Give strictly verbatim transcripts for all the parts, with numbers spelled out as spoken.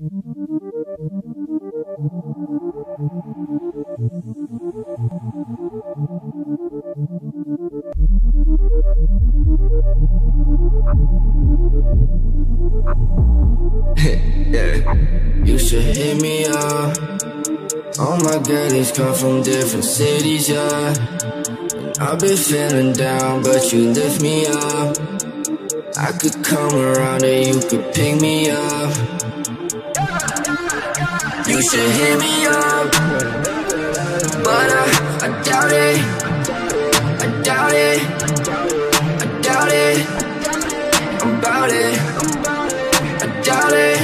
You should hit me up. All my girlies come from different cities, yeah. And I've been feeling down, but you lift me up. I could come around and you could pick me up. You should hit me up, but I, I doubt it. I doubt it. I doubt it. I'm about it. I doubt it.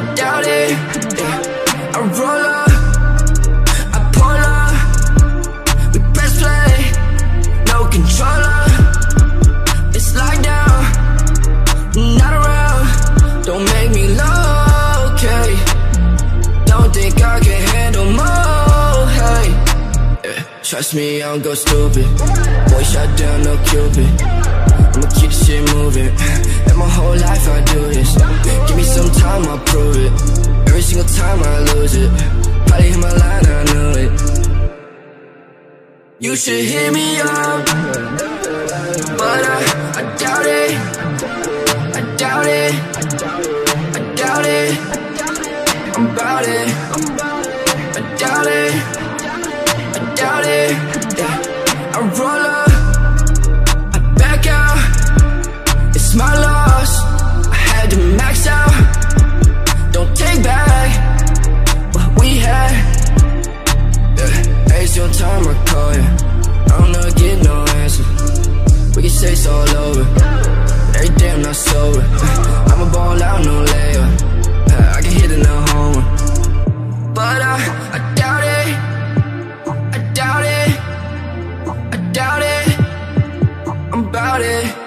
I doubt it. I roll up, I pull up. We press play, no controller. It's slide down, not around. Don't make me low, okay. Don't think I can handle more, hey. Yeah, trust me, I don't go stupid. Boy, shot down, no Cupid. I'ma keep this shit moving. And my whole life I do this. Give me some time, I'll prove it. Every single time I lose it. Probably hit my line, I knew it. You should hit me up, but I, I doubt it. I doubt it. I doubt it. I'm about it, I doubt it, I doubt it, yeah. I roll up, I back out, it's my loss, I had to max out. Don't take back what we had, yeah. It's your time, I call ya, I don't know, get no answer. We can say it's all over, every day I'm not sober. I'ma ball out, no layout. I can hit it on home, but I, I doubt it. I doubt it. I doubt it. I'm about it.